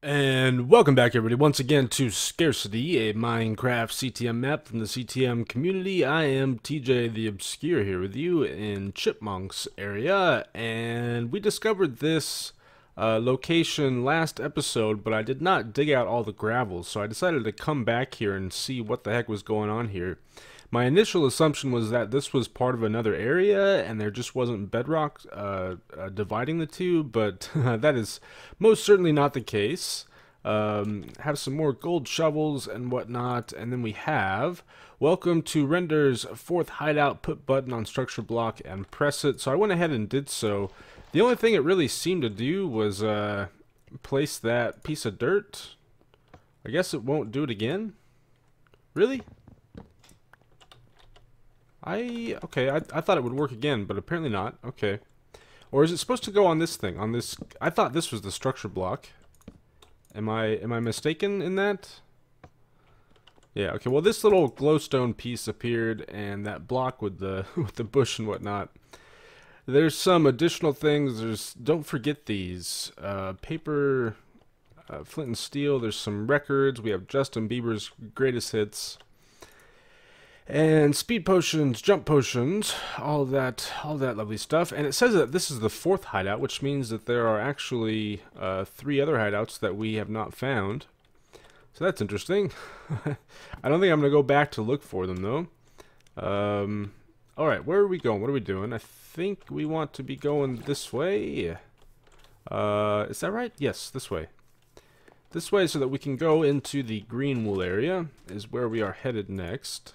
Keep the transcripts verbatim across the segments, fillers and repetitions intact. And welcome back, everybody, once again to Scarcity, a Minecraft C T M map from the C T M community. I am T J the Obscure here with you in Chipmunks area, and we discovered this uh, location last episode, but I did not dig out all the gravel, so I decided to come back here and see what the heck was going on here. My initial assumption was that this was part of another area and there just wasn't bedrock uh, uh, dividing the two, but that is most certainly not the case. Um, have some more gold shovels and whatnot, and then we have welcome to Render's fourth hideout, put button on structure block and press it. So I went ahead and did so. The only thing it really seemed to do was uh, place that piece of dirt. I guess it won't do it again. Really? I, okay, I, I thought it would work again, but apparently not. Okay. Or is it supposed to go on this thing? On this, I thought this was the structure block. Am I, am I mistaken in that? Yeah, okay, well this little glowstone piece appeared, and that block with the, with the bush and whatnot. There's some additional things. There's, don't forget these. Uh, paper, uh, flint and steel. There's some records. We have Justin Bieber's greatest hits. And speed potions, jump potions, all that, all that lovely stuff. And it says that this is the fourth hideout, which means that there are actually uh, three other hideouts that we have not found. So that's interesting. I don't think I'm going to go back to look for them, though. Um, all right, where are we going? What are we doing? I think we want to be going this way. Uh, is that right? Yes, this way. This way, so that we can go into the green wool area is where we are headed next.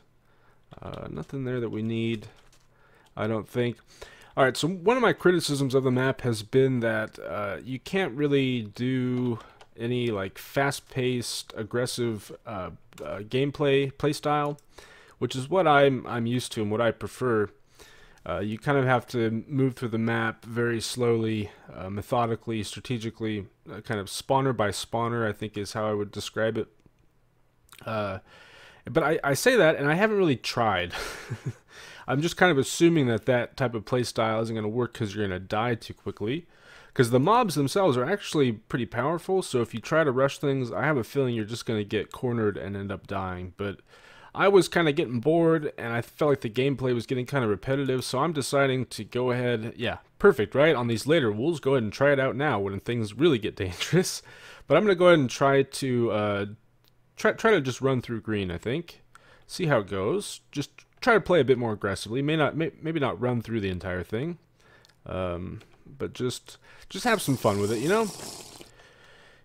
Uh, nothing there that we need, I don't think. Alright, so one of my criticisms of the map has been that uh, you can't really do any like fast-paced, aggressive uh, uh, gameplay, playstyle, which is what I'm, I'm used to and what I prefer. Uh, you kind of have to move through the map very slowly, uh, methodically, strategically, uh, kind of spawner by spawner, I think is how I would describe it. Uh... But I, I say that, and I haven't really tried. I'm just kind of assuming that that type of playstyle isn't going to work because you're going to die too quickly. Because the mobs themselves are actually pretty powerful, so if you try to rush things, I have a feeling you're just going to get cornered and end up dying. But I was kind of getting bored, and I felt like the gameplay was getting kind of repetitive, so I'm deciding to go ahead... Yeah, perfect, right? On these later wolves, go ahead and try it out now when things really get dangerous. But I'm going to go ahead and try to... Uh, Try, try to just run through green, I think. See how it goes. Just try to play a bit more aggressively. May not, may, maybe not run through the entire thing. Um, but just just have some fun with it, you know?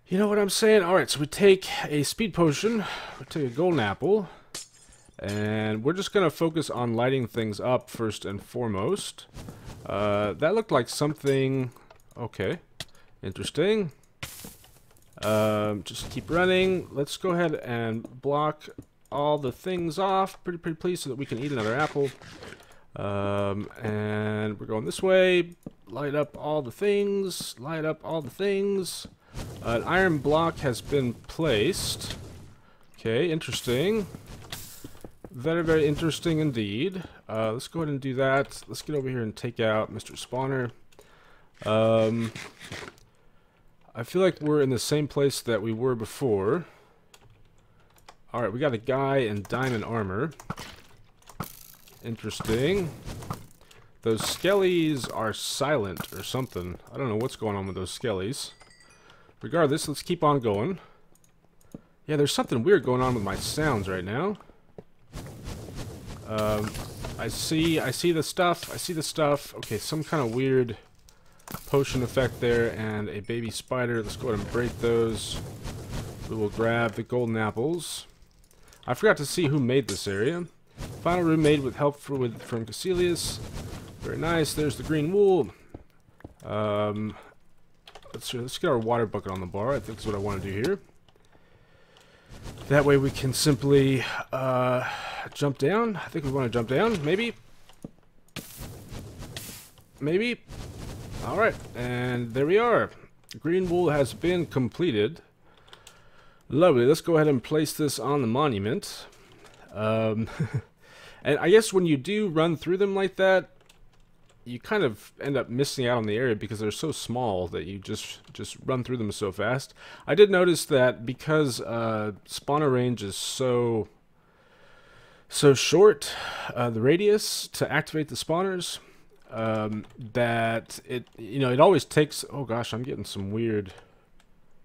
You know what I'm saying? Alright, so we take a speed potion. We take a golden apple. And we're just going to focus on lighting things up first and foremost. Uh, that looked like something... Okay. Interesting. Um, just keep running. Let's go ahead and block all the things off, pretty pretty please, so that we can eat another apple. Um, and we're going this way. Light up all the things. Light up all the things. Uh, an iron block has been placed. Okay, interesting. Very, very interesting indeed. Uh, let's go ahead and do that. Let's get over here and take out Mister Spawner. Um... I feel like we're in the same place that we were before. Alright, we got a guy in diamond armor. Interesting. Those skellies are silent or something. I don't know what's going on with those skellies. Regardless, let's keep on going. Yeah, there's something weird going on with my sounds right now. Um, I see, I see the stuff, I see the stuff. Okay, some kind of weird... potion effect there, and a baby spider. Let's go ahead and break those. We will grab the golden apples. I forgot to see who made this area. Final room made with help for, with, from Caecilius. Very nice. There's the green wool. Um, let's, let's get our water bucket on the bar. I think that's what I want to do here. That way we can simply uh, jump down. I think we want to jump down. Maybe. Maybe. Alright, and there we are. Green wool has been completed. Lovely. Let's go ahead and place this on the monument. Um, and I guess when you do run through them like that, you kind of end up missing out on the area because they're so small that you just just run through them so fast. I did notice that because uh, spawner range is so so short, uh, the radius to activate the spawners, um, that it you know it always takes. Oh gosh, I'm getting some weird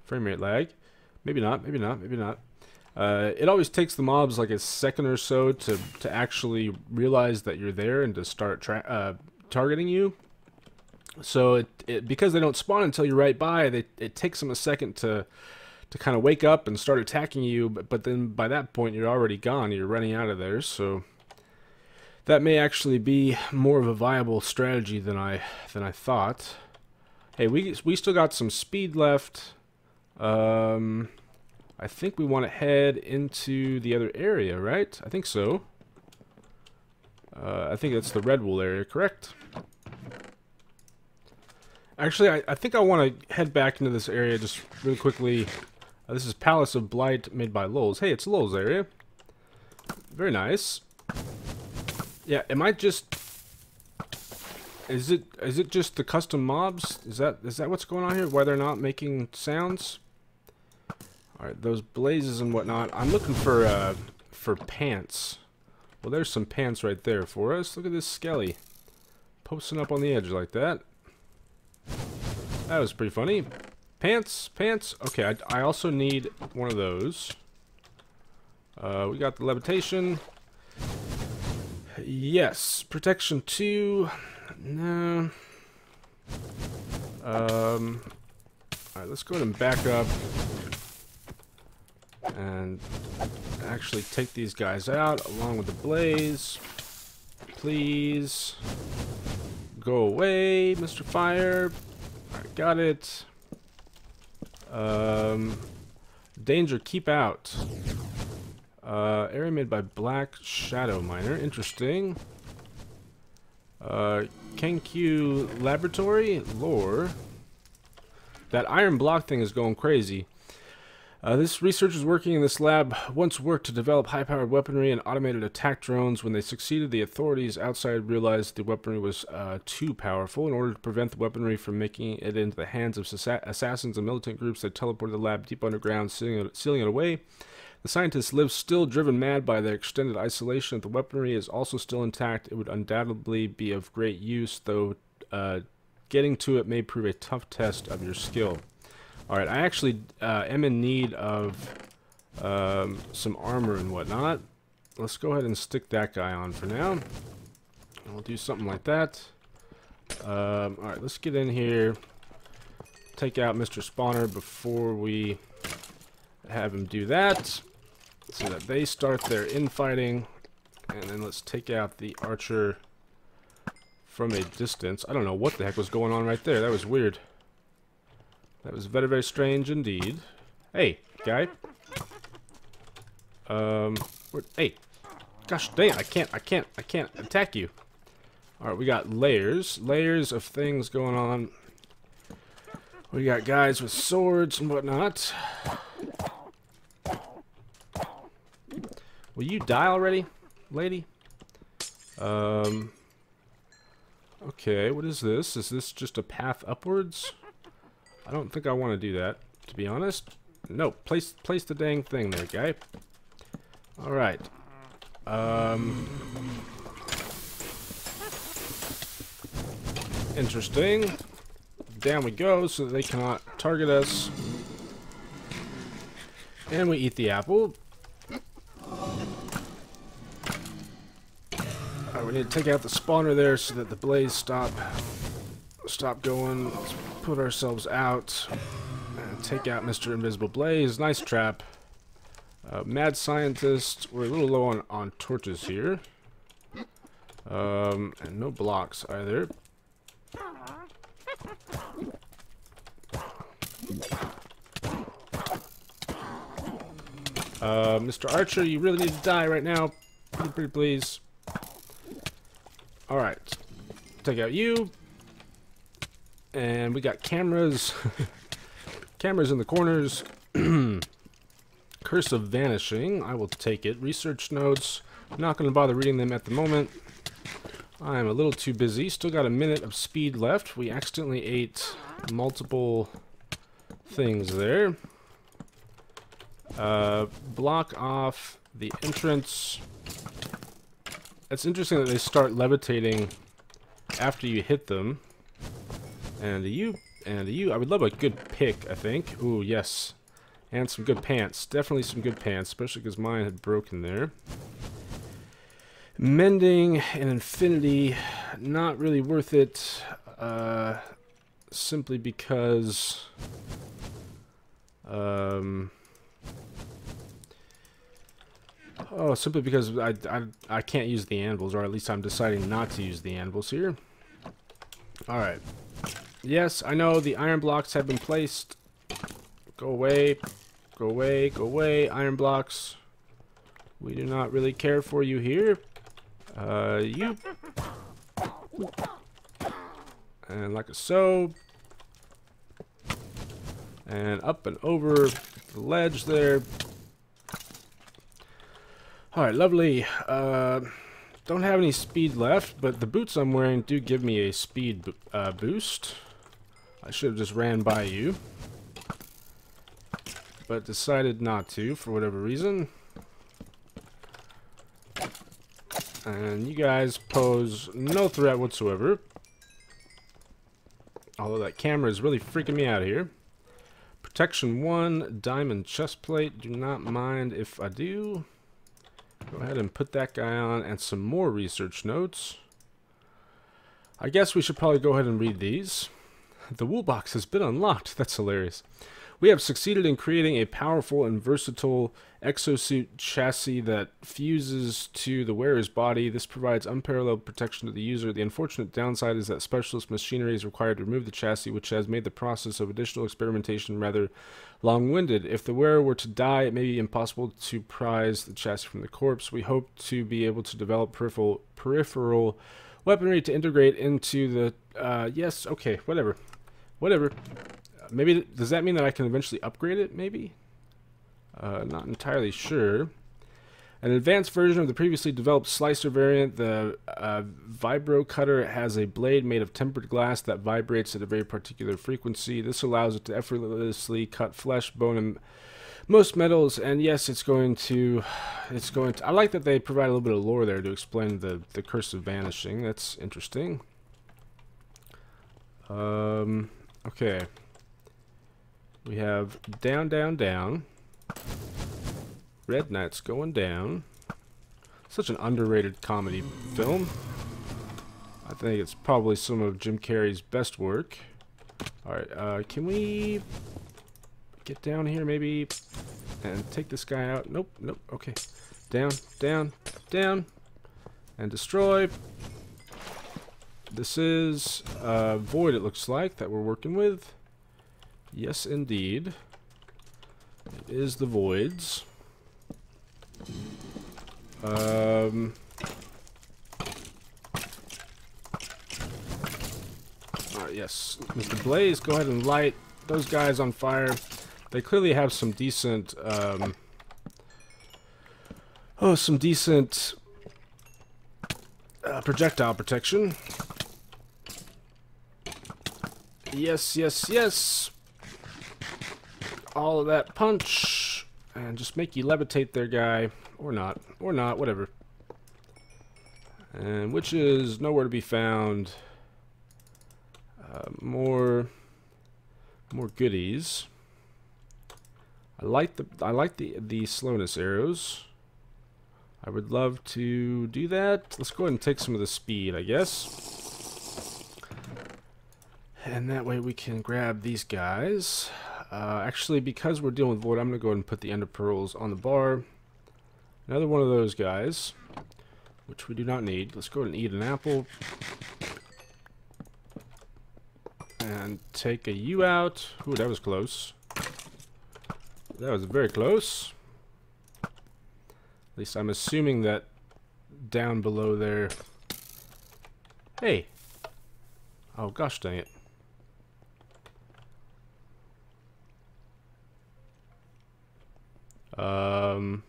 frame rate lag. Maybe not. Maybe not. Maybe not. Uh, it always takes the mobs like a second or so to, to actually realize that you're there and to start tra uh, targeting you. So it, it because they don't spawn until you're right by, they, it takes them a second to to kind of wake up and start attacking you. But, but then by that point, you're already gone. You're running out of there. So that may actually be more of a viable strategy than I than I thought. Hey, we we still got some speed left. Um. I think we want to head into the other area, right? I think so. Uh, I think that's the red wool area, correct? Actually, I, I think I want to head back into this area just really quickly. Uh, this is Palace of Blight, made by Lowl's. Hey, it's Lowl's area. Very nice. Yeah, am I just... Is it is it just the custom mobs? Is that is that what's going on here? Why they're not making sounds? Alright, those blazes and whatnot. I'm looking for uh, for pants. Well, there's some pants right there for us. Look at this skelly. Posting up on the edge like that. That was pretty funny. Pants, pants. Okay, I, I also need one of those. Uh, we got the levitation. Yes, protection two. No. Um, Alright, let's go ahead and back up. And actually take these guys out along with the blaze. Please go away, Mister Fire. I got it. Um, danger, keep out. Uh, area made by Black Shadow Miner. Interesting. Uh, Kenku Laboratory lore. That iron block thing is going crazy. Uh, this researchers working in this lab once worked to develop high-powered weaponry and automated attack drones. When they succeeded, the authorities outside realized the weaponry was uh, too powerful. In order to prevent the weaponry from making it into the hands of assassins and militant groups, they teleported the lab deep underground, sealing it, sealing it away. The scientists live still driven mad by their extended isolation. If the weaponry is also still intact, it would undoubtedly be of great use, though uh, getting to it may prove a tough test of your skill. Alright, I actually uh, am in need of um, some armor and whatnot. Let's go ahead and stick that guy on for now. We'll do something like that. Um, Alright, let's get in here. Take out Mister Spawner before we have him do that. So that they start their infighting. And then let's take out the archer from a distance. I don't know what the heck was going on right there. That was weird. That was very, very strange indeed. Hey, guy. Um, where, hey. Gosh dang, I can't, I can't, I can't attack you. Alright, we got layers. Layers of things going on. We got guys with swords and whatnot. Will you die already, lady? Um, okay, what is this? Is this just a path upwards? I don't think I want to do that, to be honest. No, place place the dang thing there, guy. Alright. Um, interesting. Down we go, so they cannot target us. And we eat the apple. Alright, we need to take out the spawner there so that the blaze stop, stop going. Put ourselves out and take out Mister Invisible Blaze. Nice trap. Uh, mad scientist. We're a little low on, on torches here. Um, and no blocks either. Uh, Mister Archer, you really need to die right now. Pretty, pretty please. Alright. Take out you. And we got cameras, cameras in the corners. Curse of Vanishing, I will take it. Research notes, I'm not going to bother reading them at the moment. I'm a little too busy. Still got a minute of speed left. We accidentally ate multiple things there. Uh, block off the entrance. It's interesting that they start levitating after you hit them. And you, and you. I would love a good pick, I think. Ooh, yes. And some good pants. Definitely some good pants, especially because mine had broken there. Mending and infinity, not really worth it, uh, simply because um, oh, simply because I, I, I can't use the anvils, or at least I'm deciding not to use the anvils here. Alright, yes, I know the iron blocks have been placed. Go away, go away, go away, iron blocks. We do not really care for you here. Uh, you. And like a so. And up and over the ledge there. Alright, lovely. Uh, don't have any speed left, but the boots I'm wearing do give me a speed bo uh, boost. I should have just ran by you. But decided not to for whatever reason. And you guys pose no threat whatsoever. Although that camera is really freaking me out here. Protection one, diamond chest plate. Do not mind if I do. Go ahead and put that guy on, and some more research notes. I guess we should probably go ahead and read these. The wool box has been unlocked. That's hilarious. We have succeeded in creating a powerful and versatile exosuit chassis that fuses to the wearer's body. This provides unparalleled protection to the user. The unfortunate downside is that specialist machinery is required to remove the chassis, which has made the process of additional experimentation rather long-winded. If the wearer were to die, it may be impossible to prise the chassis from the corpse. We hope to be able to develop peripheral, peripheral weaponry to integrate into the... Uh, yes, okay, whatever. Whatever. Maybe, does that mean that I can eventually upgrade it, maybe? Uh, not entirely sure. An advanced version of the previously developed slicer variant, the uh, vibro cutter has a blade made of tempered glass that vibrates at a very particular frequency. This allows it to effortlessly cut flesh, bone, and most metals. And yes, it's going to, it's going to, I like that they provide a little bit of lore there to explain the, the curse of vanishing. That's interesting. Um, okay. We have down, down, down. Red Knight's going down. Such an underrated comedy film. I think it's probably some of Jim Carrey's best work. Alright, uh, can we get down here maybe and take this guy out? Nope, nope, okay. Down, down, down. And destroy. This is uh, Void, it looks like, that we're working with. Yes, indeed. It is the Voids. Um, uh, yes, Mister Blaze, go ahead and light those guys on fire. They clearly have some decent, um, oh, some decent uh, projectile protection. Yes, yes, yes. All of that punch and just make you levitate their guy, or not, or not, whatever. And which is nowhere to be found. Uh, more, more goodies. I like the I like the the slowness arrows. I would love to do that. Let's go ahead and take some of the speed, I guess. And that way we can grab these guys. Uh, actually, because we're dealing with Void, I'm going to go ahead and put the Ender Pearls on the bar. Another one of those guys, which we do not need. Let's go ahead and eat an apple. And take a U out. Ooh, that was close. That was very close. At least I'm assuming that down below there... Hey! Oh, gosh dang it. Um,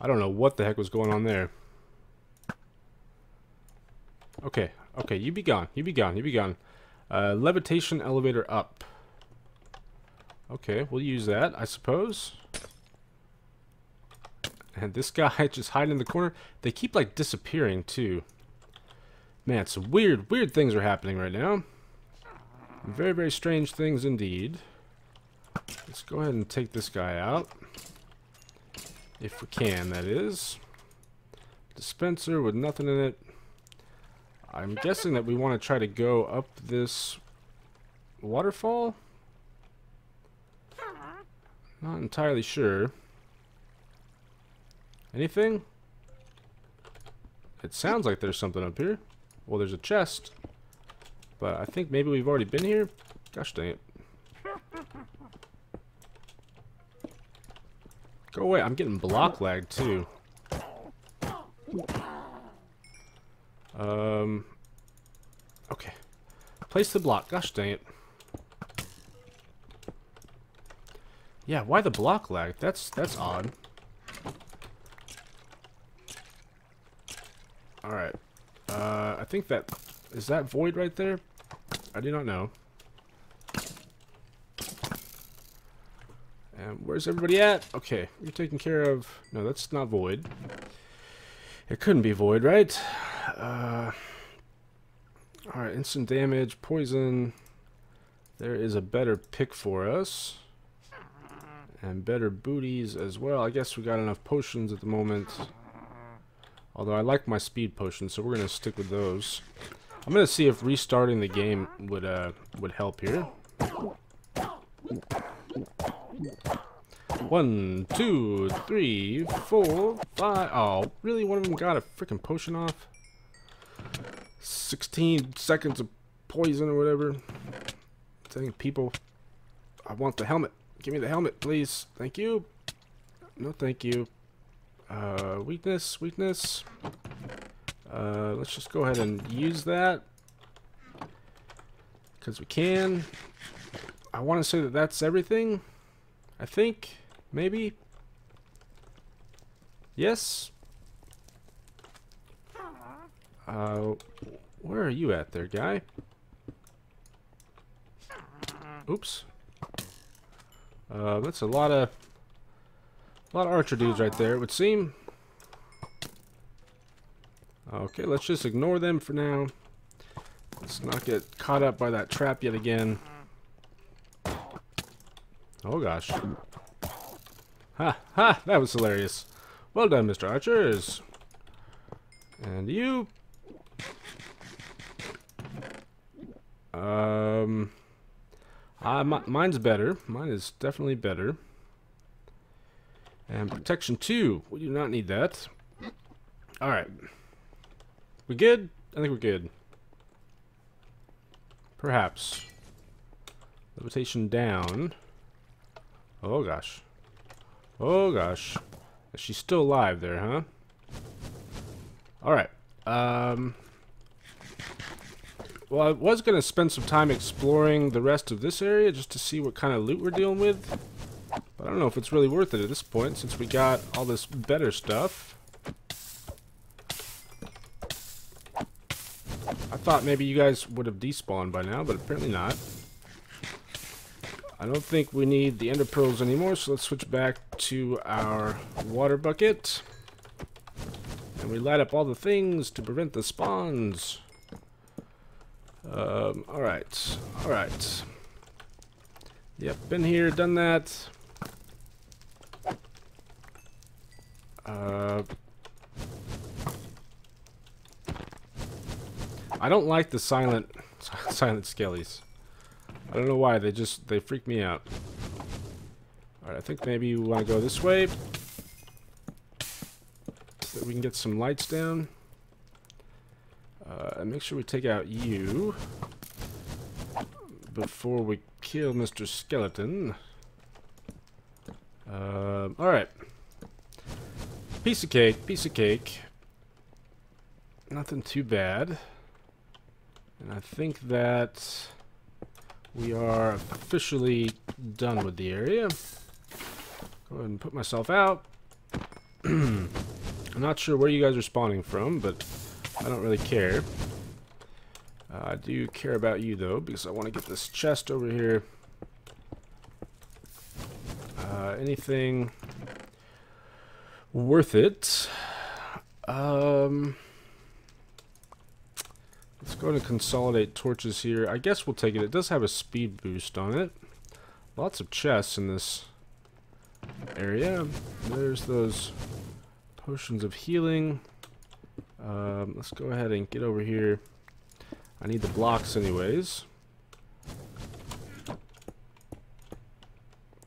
I I don't know what the heck was going on there. Okay, okay, you be gone, you be gone, you be gone. Uh, levitation elevator up. Okay, we'll use that, I suppose. And this guy just hiding in the corner. They keep, like, disappearing, too. Man, some weird, weird things are happening right now. Very, very strange things indeed. Let's go ahead and take this guy out. If we can, that is. Dispenser with nothing in it. I'm guessing that we want to try to go up this waterfall? Not entirely sure. Anything? It sounds like there's something up here. Well, there's a chest. But I think maybe we've already been here. Gosh dang it. Go away. I'm getting block lag too. Um. Okay. Place the block. Gosh dang it. Yeah, why the block lag? That's that's odd. Alright. Uh, I think that... Is that void right there? I do not know. And where's everybody at? Okay, you're taking care of... No, that's not void. It couldn't be void, right? Uh, Alright, instant damage, poison. There is a better pick for us. And better booties as well. I guess we got enough potions at the moment. Although I like my speed potion, so we're going to stick with those. I'm going to see if restarting the game would uh, would help here. One, two, three, four, five. Oh, really? One of them got a freaking potion off? sixteen seconds of poison or whatever. Dang, people. I want the helmet. Give me the helmet, please. Thank you. No, thank you. Uh, weakness, weakness. Uh, let's just go ahead and use that because we can. I want to say that that's everything. I think maybe. Yes. Uh, where are you at there, guy? Oops. Uh, that's a lot of. A lot of archer dudes right there, it would seem. Okay, let's just ignore them for now. Let's not get caught up by that trap yet again. Oh gosh. Ha ha, that was hilarious. Well done, Mister Archers. And you. Um, I, my, mine's better. Mine is definitely better. And protection two. We do not need that. Alright. We good? I think we're good. Perhaps. Levitation down. Oh gosh. Oh gosh. She's still alive there, huh? Alright. Um, well, I was going to spend some time exploring the rest of this area just to see what kind of loot we're dealing with. But I don't know if it's really worth it at this point, since we got all this better stuff. I thought maybe you guys would have despawned by now, but apparently not. I don't think we need the ender pearls anymore, so let's switch back to our water bucket. And we light up all the things to prevent the spawns. Um, alright, alright. Yep, been here, done that. Uh, I don't like the silent, silent skellies. I don't know why, they just, they freak me out. Alright, I think maybe we want to go this way. So that we can get some lights down. Uh, and make sure we take out you. Before we kill Mister Skeleton. Uh, Alright. Piece of cake, piece of cake. Nothing too bad. And I think that we are officially done with the area. Go ahead and put myself out. I'm not sure where you guys are spawning from, but I don't really care. Uh, I do care about you, though, because I want to get this chest over here. Uh, anything worth it? Um, let's go ahead and consolidate torches here. I guess we'll take it. It does have a speed boost on it. Lots of chests in this area. There's those potions of healing. Um, let's go ahead and get over here. I need the blocks anyways.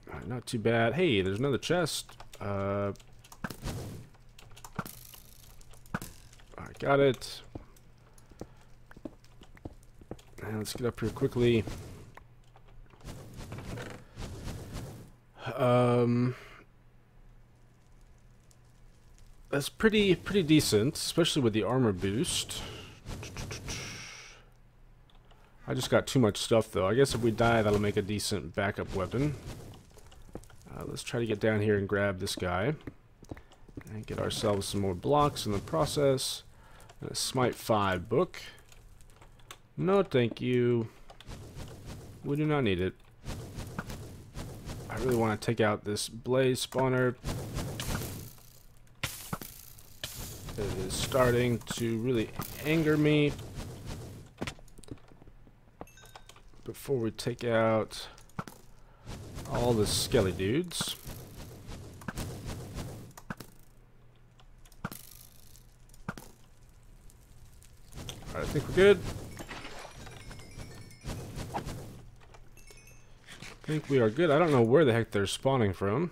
Alright, not too bad. Hey, there's another chest. Uh, I got it. And let's get up here quickly. Um, that's pretty pretty decent, especially with the armor boost. I just got too much stuff, though. I guess if we die, that'll make a decent backup weapon. Uh, let's try to get down here and grab this guy. And get ourselves some more blocks in the process. And a Smite five book. No, thank you. We do not need it. I really want to take out this blaze spawner. It is starting to really anger me. Before we take out all the skelly dudes. Alright, I think we're good. I think we are good. I don't know where the heck they're spawning from.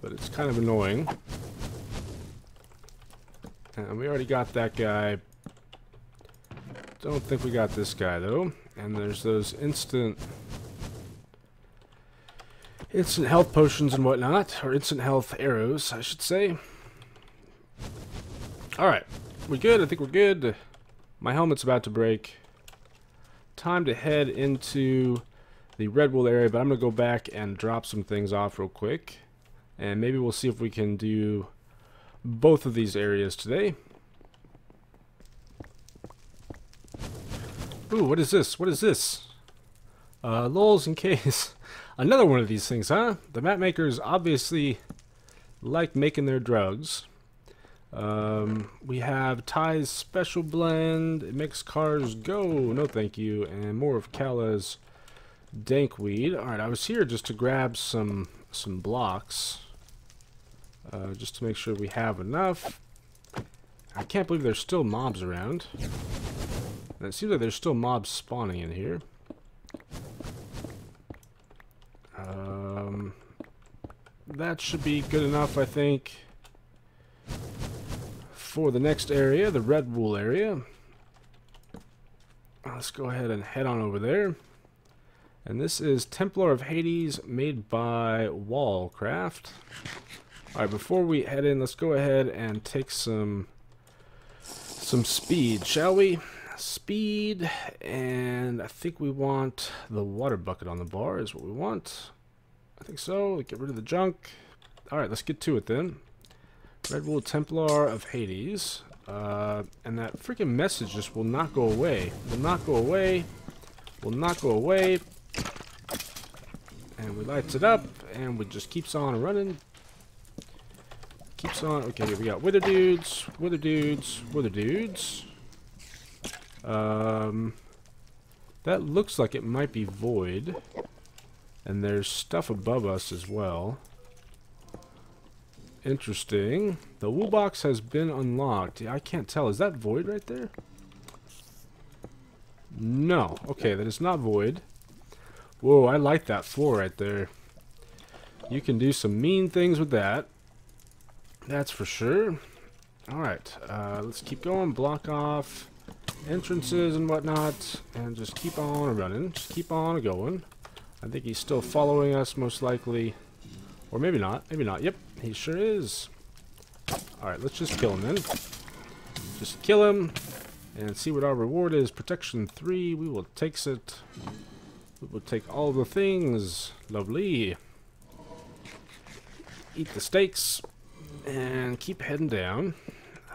But it's kind of annoying. And we already got that guy. Don't think we got this guy, though. And there's those instant instant health potions and whatnot, or instant health arrows, I should say. Alright, we good? I think we're good. My helmet's about to break. Time to head into the Redwood area, but I'm going to go back and drop some things off real quick. And maybe we'll see if we can do both of these areas today. Ooh, what is this? What is this? Uh, Lowl's and K's. Another one of these things, huh? The map makers obviously like making their drugs. Um, we have Ty's Special Blend. It makes cars go. No, thank you. And more of Kala's Dankweed. Alright, I was here just to grab some, some blocks. Uh, just to make sure we have enough. I can't believe there's still mobs around. It seems like there's still mobs spawning in here. Um, that should be good enough, I think, for the next area, the Red Wool area. Let's go ahead and head on over there. And this is Templar of Hades, made by Wallcraft. Alright, before we head in, let's go ahead and take some, some speed, shall we? Speed, and I think we want the water bucket on the bar is what we want. I think so. Get rid of the junk. Alright, let's get to it then. Red Bull Templar of Hades. Uh, and that freaking message just will not go away. Will not go away. Will not go away. And we lights it up, and we just keeps on running. Keeps on. Okay, we got wither dudes, wither dudes, wither dudes. Um, that looks like it might be void, and there's stuff above us as well. Interesting. The wool box has been unlocked. Yeah, I can't tell. Is that void right there? No. Okay, that is not void. Whoa, I like that floor right there. You can do some mean things with that. That's for sure. Alright, uh, let's keep going. Block off entrances and whatnot, and just keep on running, just keep on going. I think he's still following us, most likely, or maybe not, maybe not. Yep, he sure is. Alright, let's just kill him then. Just kill him and see what our reward is. Protection three, we will take it. We will take all the things. Lovely. eat the steaks, and keep heading down.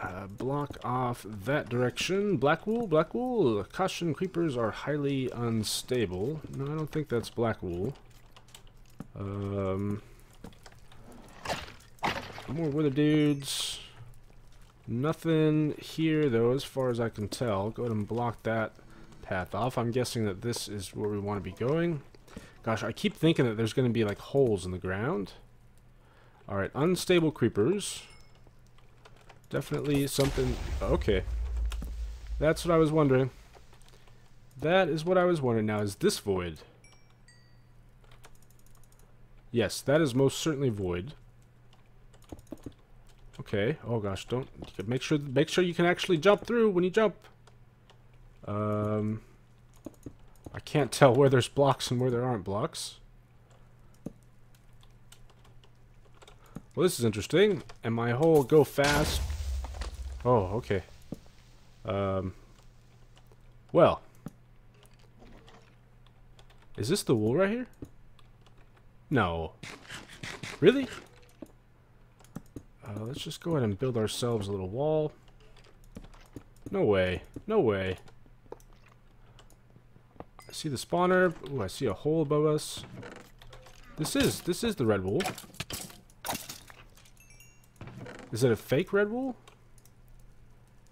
Uh, block off that direction. Black wool, black wool. Caution, creepers are highly unstable. No, I don't think that's black wool. Um, more wither dudes. Nothing here, though, as far as I can tell. Go ahead and block that path off. I'm guessing that this is where we want to be going. Gosh, I keep thinking that there's going to be, like, holes in the ground. Alright, unstable creepers. Definitely something... Okay. That's what I was wondering. That is what I was wondering. Now, is this void? Yes, that is most certainly void. Okay. Oh, gosh, don't... Make sure, make sure you can actually jump through when you jump. Um... I can't tell where there's blocks and where there aren't blocks. Well, this is interesting, and my whole go fast... Oh, okay. Um, well. Is this the wool right here? No. Really? Uh, let's just go ahead and build ourselves a little wall. No way. No way. I see the spawner. Ooh, I see a hole above us. This is, this is the red wool. Is it a fake red wool?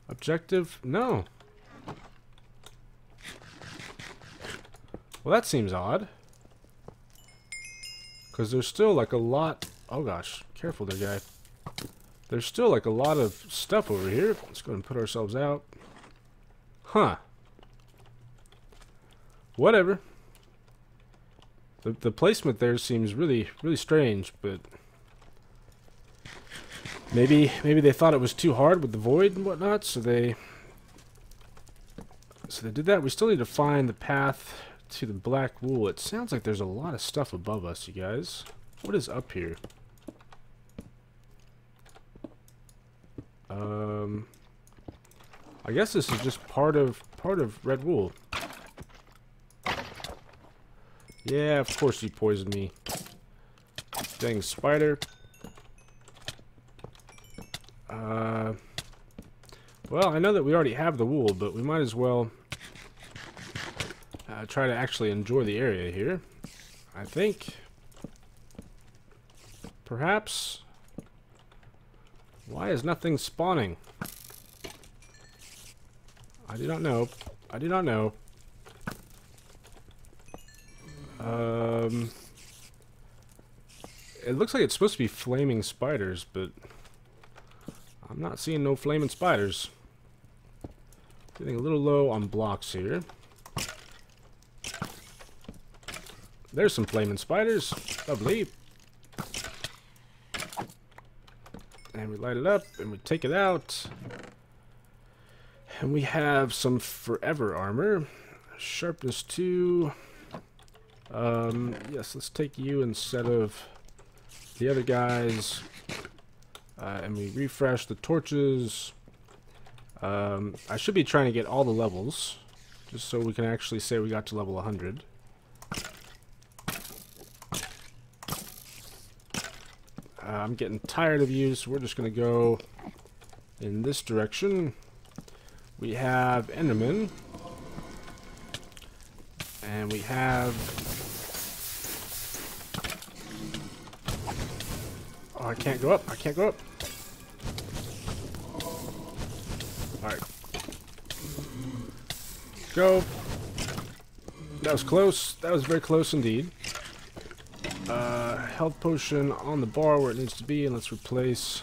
Objective? No. Well, that seems odd. Because there's still like a lot... Oh gosh, careful there, guy. There's still like a lot of stuff over here. Let's go ahead and put ourselves out. Huh. Whatever. The, the placement there seems really, really strange, but... Maybe maybe they thought it was too hard with the void and whatnot, so they so they did that. We still need to find the path to the black wool. It sounds like there's a lot of stuff above us, you guys. What is up here? Um, I guess this is just part of part of red wool. Yeah, of course you poisoned me. Dang spider. Uh, well, I know that we already have the wool, but we might as well uh, try to actually enjoy the area here. I think. Perhaps. Why is nothing spawning? I do not know. I do not know. Um, it looks like it's supposed to be flaming spiders, but... I'm not seeing no flaming spiders. Getting a little low on blocks here. There's some flaming spiders. Lovely. And we light it up and we take it out. And we have some forever armor. Sharpness two. Um, yes, let's take you instead of the other guys. Uh, and we refresh the torches. Um, I should be trying to get all the levels, just so we can actually say we got to level one hundred. Uh, I'm getting tired of you, so we're just going to go in this direction. We have Enderman. And we have... I can't go up. I can't go up. Alright. Go. That was close. That was very close indeed. Uh, health potion on the bar where it needs to be, and let's replace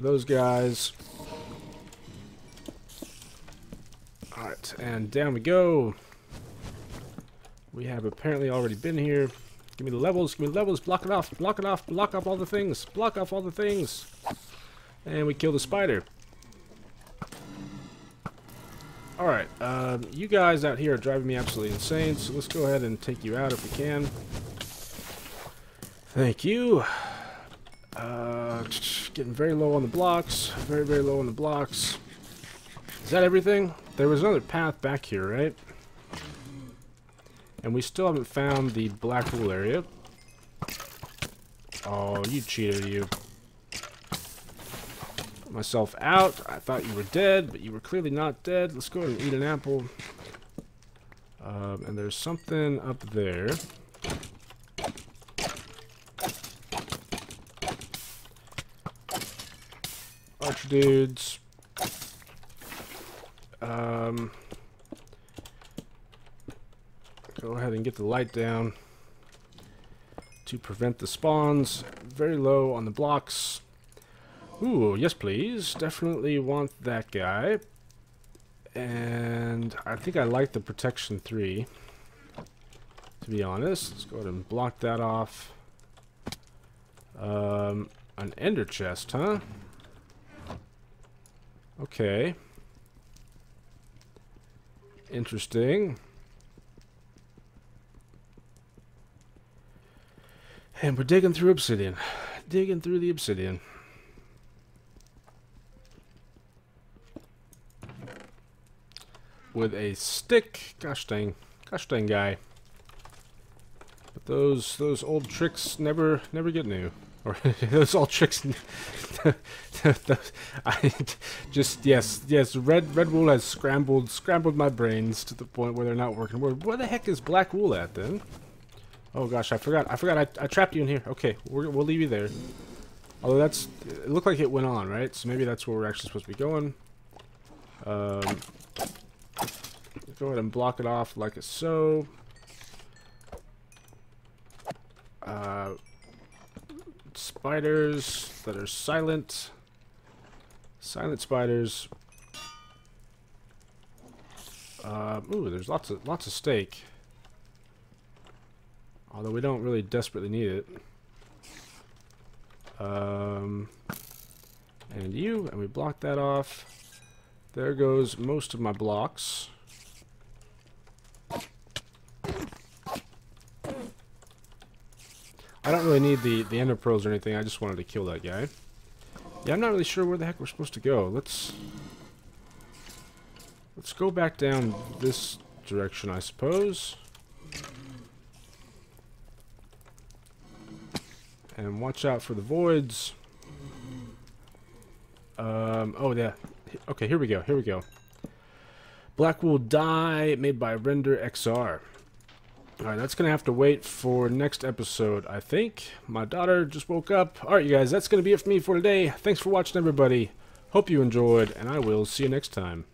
those guys. Alright, and down we go. We have apparently already been here. Give me the levels, give me the levels, block it off, block it off, block off all the things, block off all the things. And we kill the spider. Alright, uh, you guys out here are driving me absolutely insane, so let's go ahead and take you out if we can. Thank you. Uh, getting very low on the blocks, very, very low on the blocks. Is that everything? There was another path back here, right? And we still haven't found the black wool area. Oh, you cheated, you. Put myself out. I thought you were dead, but you were clearly not dead. Let's go ahead and eat an apple. Um, and there's something up there. Archer dudes. Um, go ahead and get the light down to prevent the spawns. Very low on the blocks. Ooh, yes please. Definitely want that guy. And I think I like the protection three, to be honest. Let's go ahead and block that off. Um, an ender chest, huh? Okay. Interesting. And we're digging through obsidian. Digging through the obsidian. With a stick. Gosh dang. Gosh dang guy. But those those old tricks never never get new. Or those old tricks. I just yes, yes, red red wool has scrambled scrambled my brains to the point where they're not working. Where where the heck is black wool at then? Oh gosh, I forgot. I forgot. I, I trapped you in here. Okay, we're, we'll leave you there. Although that's, it looked like it went on, right? So maybe that's where we're actually supposed to be going. Um, go ahead and block it off like so. Uh, spiders that are silent. Silent spiders. Uh, ooh, there's lots of lots of steak. Although we don't really desperately need it. Um, and you, and we block that off. There goes most of my blocks. I don't really need the, the ender pearls or anything. I just wanted to kill that guy. Yeah, I'm not really sure where the heck we're supposed to go. Let's, let's go back down this direction, I suppose. And watch out for the voids. Um, oh, yeah. Okay, here we go. Here we go. Black wool dye made by RenderXR. Alright, that's going to have to wait for next episode, I think. My daughter just woke up. Alright, you guys, that's going to be it for me for today. Thanks for watching, everybody. Hope you enjoyed, and I will see you next time.